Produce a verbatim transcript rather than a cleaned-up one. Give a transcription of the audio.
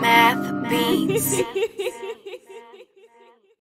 Math Beats. Beats.